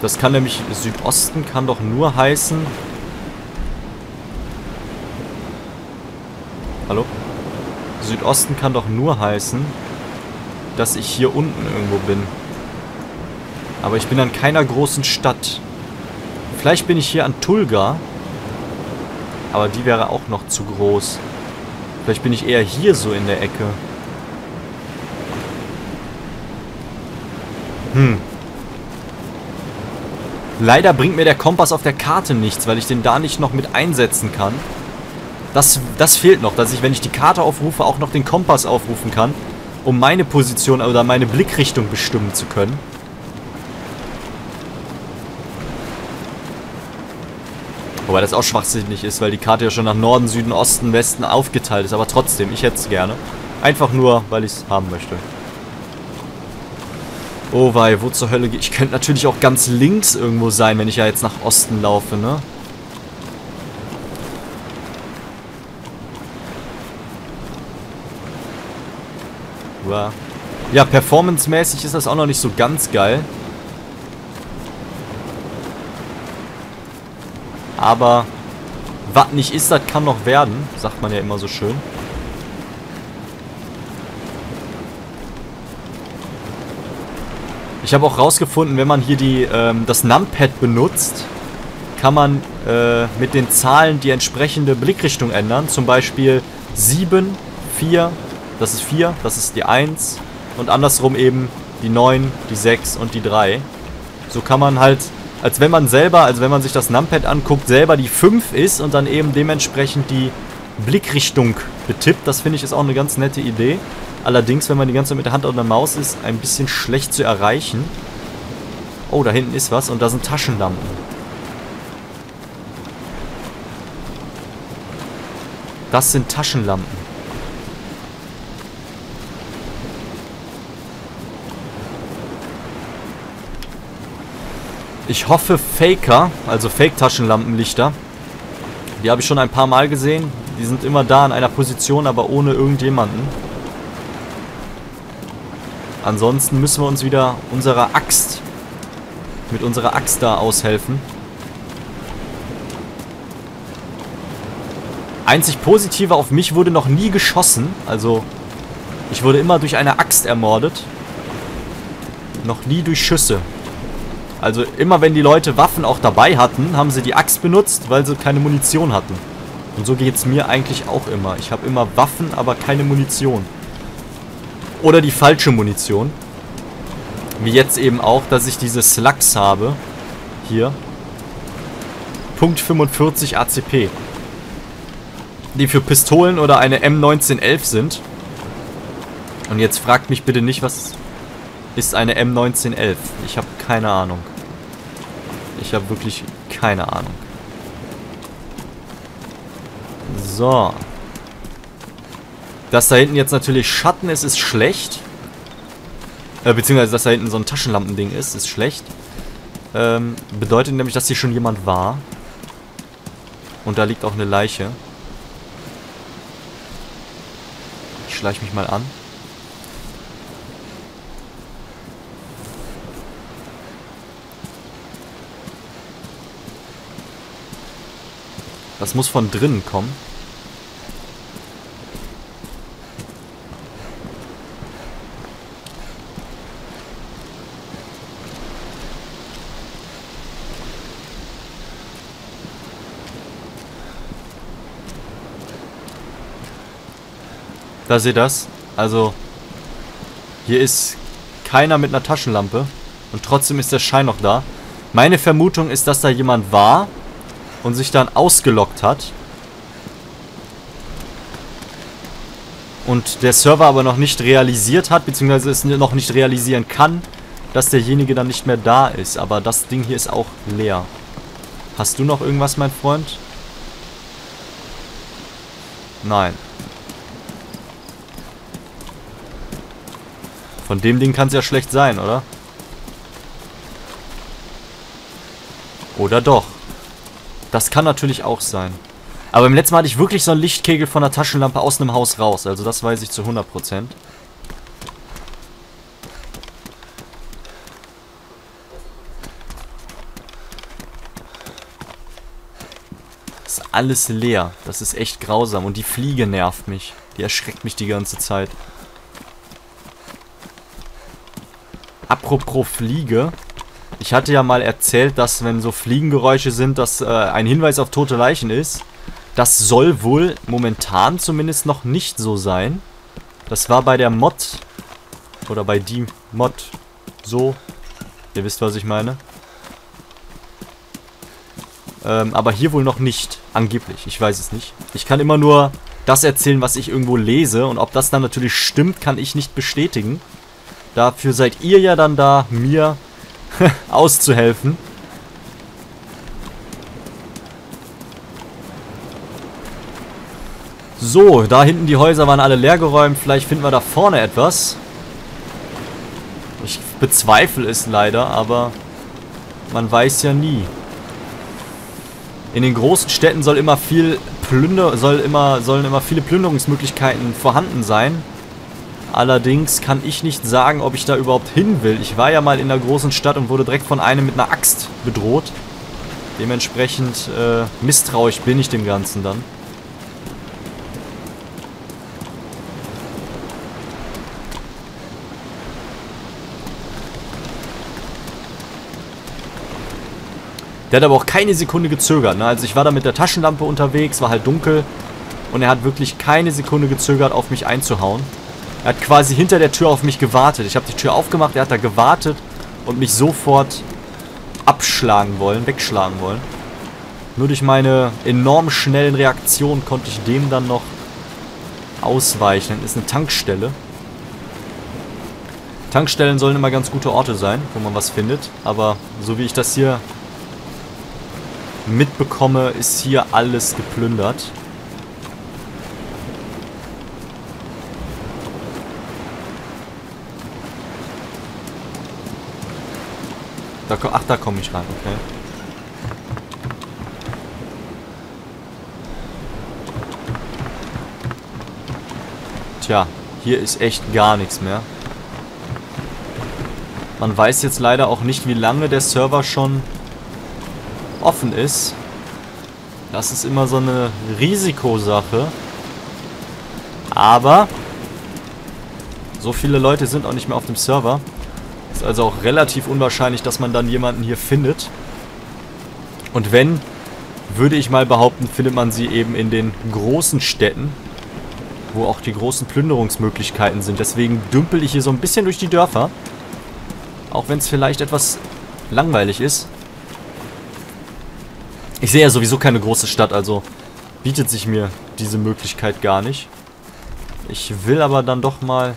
Das kann nämlich Südosten, kann doch nur heißen... Hallo? Südosten kann doch nur heißen, dass ich hier unten irgendwo bin. Aber ich bin an keiner großen Stadt. Vielleicht bin ich hier an Tulga. Aber die wäre auch noch zu groß. Vielleicht bin ich eher hier so in der Ecke. Hm. Leider bringt mir der Kompass auf der Karte nichts, weil ich den da nicht noch mit einsetzen kann. Das fehlt noch, dass ich, wenn ich die Karte aufrufe, auch noch den Kompass aufrufen kann, um meine Position oder meine Blickrichtung bestimmen zu können. Wobei das auch schwachsinnig ist, weil die Karte ja schon nach Norden, Süden, Osten, Westen aufgeteilt ist. Aber trotzdem, ich hätte es gerne. Einfach nur, weil ich es haben möchte. Oh wei, wo zur Hölle geht... Ich könnte natürlich auch ganz links irgendwo sein, wenn ich ja jetzt nach Osten laufe, ne? Wow. Ja, performancemäßig ist das auch noch nicht so ganz geil. Aber was nicht ist, das kann noch werden, sagt man ja immer so schön. Ich habe auch rausgefunden, wenn man hier die, das Numpad benutzt, kann man mit den Zahlen die entsprechende Blickrichtung ändern. Zum Beispiel 7, 4, das ist 4, das ist die 1 und andersrum eben die 9, die 6 und die 3. So kann man halt... Als wenn man selber, also wenn man sich das Numpad anguckt, selber die 5 ist und dann eben dementsprechend die Blickrichtung betippt. Das finde ich ist auch eine ganz nette Idee. Allerdings, wenn man die ganze Zeit mit der Hand auf der Maus ist, ein bisschen schlecht zu erreichen. Oh, da hinten ist was und da sind Taschenlampen. Das sind Taschenlampen. Ich hoffe Faker, also Fake-Taschenlampenlichter. Die habe ich schon ein paar Mal gesehen. Die sind immer da in einer Position, aber ohne irgendjemanden. Ansonsten müssen wir uns wieder mit unserer Axt da aushelfen. Einzig Positive, auf mich wurde noch nie geschossen. Also ich wurde immer durch eine Axt ermordet. Noch nie durch Schüsse. Also immer wenn die Leute Waffen auch dabei hatten, haben sie die Axt benutzt, weil sie keine Munition hatten. Und so geht es mir eigentlich auch immer. Ich habe immer Waffen, aber keine Munition. Oder die falsche Munition. Wie jetzt eben auch, dass ich diese Slugs habe. Hier. .45 ACP. Die für Pistolen oder eine M1911 sind. Und jetzt fragt mich bitte nicht, was... Ist eine M1911. Ich habe keine Ahnung. Ich habe wirklich keine Ahnung. So. Dass da hinten jetzt natürlich Schatten ist, ist schlecht. Beziehungsweise, dass da hinten so ein Taschenlampending ist schlecht. Bedeutet nämlich, dass hier schon jemand war. Und da liegt auch eine Leiche. Ich schleiche mich mal an. Das muss von drinnen kommen. Da seht ihr das. Also, hier ist keiner mit einer Taschenlampe. Und trotzdem ist der Schein noch da. Meine Vermutung ist, dass da jemand war. Und sich dann ausgelockt hat. Und der Server aber noch nicht realisiert hat, beziehungsweise es noch nicht realisieren kann, dass derjenige dann nicht mehr da ist. Aber das Ding hier ist auch leer. Hast du noch irgendwas, mein Freund? Nein. Von dem Ding kann es ja schlecht sein, oder? Oder doch. Das kann natürlich auch sein. Aber im letzten Mal hatte ich wirklich so einen Lichtkegel von einer Taschenlampe aus einem Haus raus. Also das weiß ich zu 100%. ist alles leer. Das ist echt grausam. Und die Fliege nervt mich. Die erschreckt mich die ganze Zeit. Apropos Fliege. Ich hatte ja mal erzählt, dass wenn so Fliegengeräusche sind, dass ein Hinweis auf tote Leichen ist. Das soll wohl momentan zumindest noch nicht so sein. Das war bei der Mod. Oder bei die Mod. So. Ihr wisst, was ich meine. Aber hier wohl noch nicht. Angeblich. Ich weiß es nicht. Ich kann immer nur das erzählen, was ich irgendwo lese. Und ob das dann natürlich stimmt, kann ich nicht bestätigen. Dafür seid ihr ja dann da, mir auszuhelfen. So, da hinten die Häuser waren alle leergeräumt. Vielleicht finden wir da vorne etwas. Ich bezweifle es leider, aber man weiß ja nie. In den großen Städten soll immer viel sollen immer viele Plünderungsmöglichkeiten vorhanden sein. Allerdings kann ich nicht sagen, ob ich da überhaupt hin will. Ich war ja mal in der großen Stadt und wurde direkt von einem mit einer Axt bedroht. Dementsprechend misstrauisch bin ich dem Ganzen dann. Der hat aber auch keine Sekunde gezögert, ne? Also ich war da mit der Taschenlampe unterwegs, war halt dunkel. Und er hat wirklich keine Sekunde gezögert, auf mich einzuhauen. Er hat quasi hinter der Tür auf mich gewartet. Ich habe die Tür aufgemacht, er hat da gewartet und mich sofort abschlagen wollen, wegschlagen wollen. Nur durch meine enorm schnellen Reaktionen konnte ich dem dann noch ausweichen. Das ist eine Tankstelle. Tankstellen sollen immer ganz gute Orte sein, wo man was findet. Aber so wie ich das hier mitbekomme, ist hier alles geplündert. Da, ach, da komme ich ran, okay. Tja, hier ist echt gar nichts mehr. Man weiß jetzt leider auch nicht, wie lange der Server schon offen ist. Das ist immer so eine Risikosache. Aber so viele Leute sind auch nicht mehr auf dem Server. Ist also auch relativ unwahrscheinlich, dass man dann jemanden hier findet. Und wenn, würde ich mal behaupten, findet man sie eben in den großen Städten, wo auch die großen Plünderungsmöglichkeiten sind. Deswegen dümpel ich hier so ein bisschen durch die Dörfer. Auch wenn es vielleicht etwas langweilig ist. Ich sehe ja sowieso keine große Stadt, also bietet sich mir diese Möglichkeit gar nicht. Ich will aber dann doch mal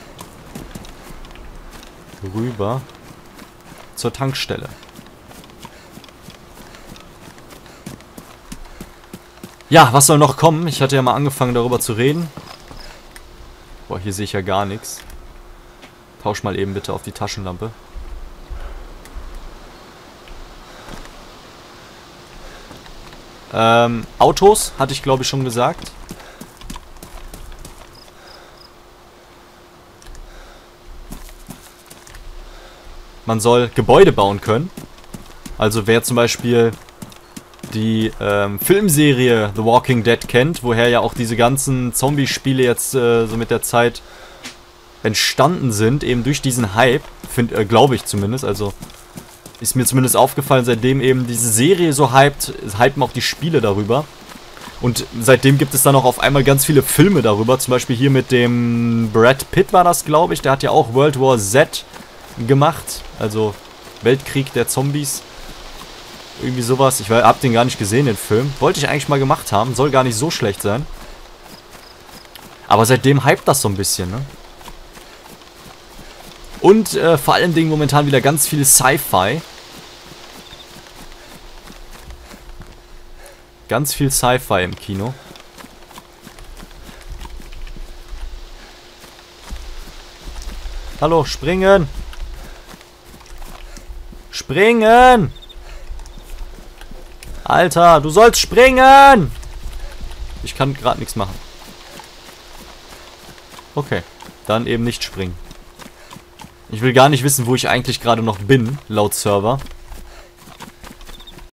rüber zur Tankstelle. Ja, was soll noch kommen? Ich hatte ja mal angefangen, darüber zu reden. Boah, hier sehe ich ja gar nichts. Tausch mal eben bitte auf die Taschenlampe. Autos, hatte ich glaube ich schon gesagt. Man soll Gebäude bauen können. Also wer zum Beispiel die Filmserie The Walking Dead kennt, woher ja auch diese ganzen Zombie-Spiele jetzt so mit der Zeit entstanden sind, eben durch diesen Hype, glaube ich zumindest, also ist mir zumindest aufgefallen, seitdem eben diese Serie so hypt, hypen auch die Spiele darüber. Und seitdem gibt es dann auch auf einmal ganz viele Filme darüber. Zum Beispiel hier mit dem Brad Pitt war das, glaube ich. Der hat ja auch World War Z gemacht. Also Weltkrieg der Zombies. Irgendwie sowas. Ich habe den gar nicht gesehen, den Film. Wollte ich eigentlich mal gemacht haben. Soll gar nicht so schlecht sein. Aber seitdem hypt das so ein bisschen, ne? Und vor allen Dingen momentan wieder ganz viel Sci-Fi. Ganz viel Sci-Fi im Kino. Hallo, springen! Springen! Alter, du sollst springen! Ich kann gerade nichts machen. Okay, dann eben nicht springen. Ich will gar nicht wissen, wo ich eigentlich gerade noch bin, laut Server.